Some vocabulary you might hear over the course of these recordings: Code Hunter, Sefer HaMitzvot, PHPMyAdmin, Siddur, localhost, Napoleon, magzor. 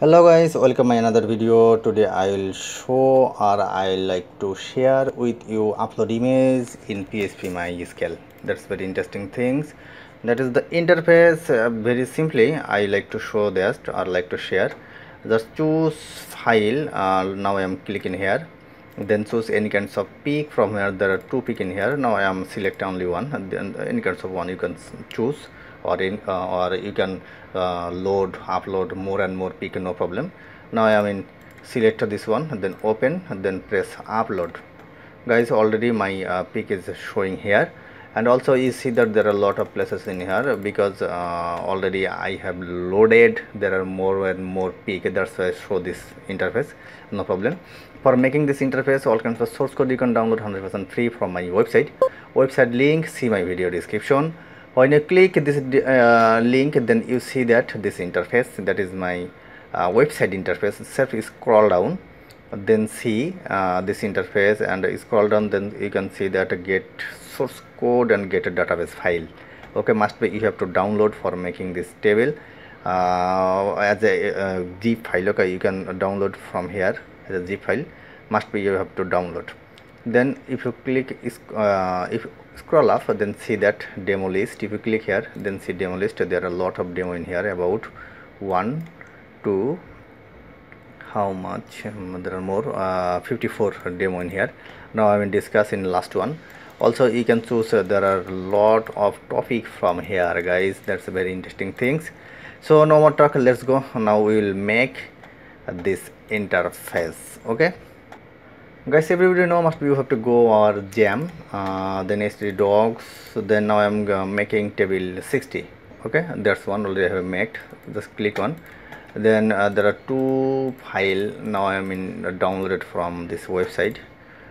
Hello guys, welcome my another video. Today I will show or I like to share with you upload image in PHPMyAdmin. That's very interesting things. That is the interface. Very simply I like to show this or like to share. Just choose file. Now I am clicking here, then choose any kinds of pic. From here there are two pic in here. Now I am select only one, and then any kinds of one you can choose, or you can upload more and more pic, no problem. Now I am in select this one and then open and then press upload. Guys, already my pic is showing here, and also you see that there are a lot of places in here because already I have loaded. There are more and more pic, that's why I show this interface, no problem. For making this interface, all kinds of source code you can download 100% free from my website link. See my video description. When you click this link, then you see that this interface, that is my website interface itself. You scroll down, then see this interface, and scroll down, then you can see that get source code and get a database file. Okay, must be you have to download for making this table as a zip file. Okay, you can download from here as a zip file. Must be you have to download. Then if you click if scroll up, then see that demo list. If you click here, then see demo list. There are a lot of demo in here, about 1, 2, how much, there are more, 54 demo in here. Now I will discuss in last one. Also you can choose, there are a lot of topic from here guys. That's very interesting things. So no more talk, let's go. Now we will make this interface. Okay guys, everybody now must be you have to go or jam, then hd docs. So then now I'm making table 60. Okay, that's one already I have made. Just click on, then there are two file. Now I'm in downloaded from this website.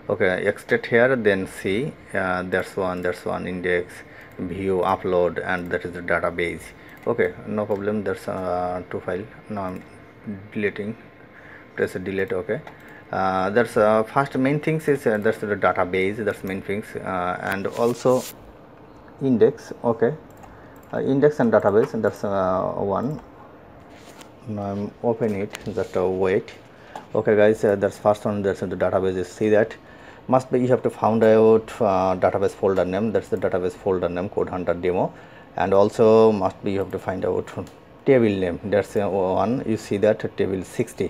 Okay, extract here, then see that's one index, view, upload, and that is the database. Okay, no problem. There's two file. Now I'm deleting, press delete. Okay, that's first main things is that's the database, that's main things, and also index. Okay, index and database, and that's one. Now I'm open it, just wait. Okay guys, that's first one, that's the database. You see that must be you have to found out database folder name. That's the database folder name, Code Hunter demo, and also must be you have to find out table name. That's one. You see that table 60.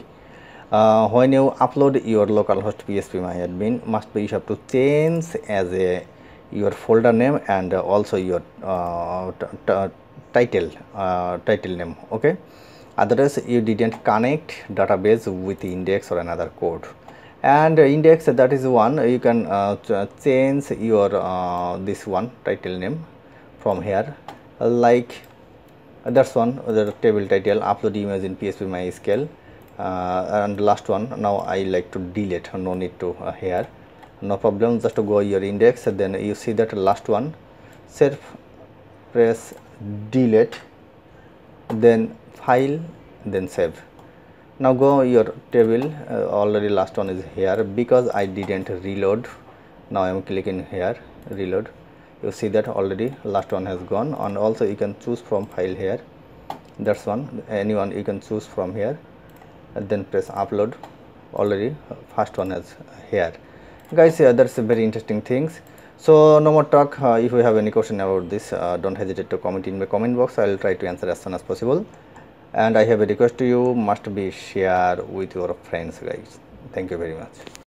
When you upload your localhost PHPMyAdmin, must be you have to change as a your folder name, and also your title name. Okay, otherwise you didn't connect database with index or another code. And index, that is one, you can change your this one title name from here, like that's one, the table title, upload image in PHPMySQL. And last one, now I like to delete, no need to here, no problem. Just to go your index, then you see that last one, self, press delete, then file, then save. Now go your table, already last one is here because I didn't reload. Now I am clicking here, reload. You see that already last one has gone. And also you can choose from file here, that's one, anyone you can choose from here. And then press upload. Already first one is here guys. That's very interesting things. So no more talk. If you have any question about this, don't hesitate to comment in my comment box. I will try to answer as soon as possible. And I have a request to you, must be share with your friends guys. Thank you very much.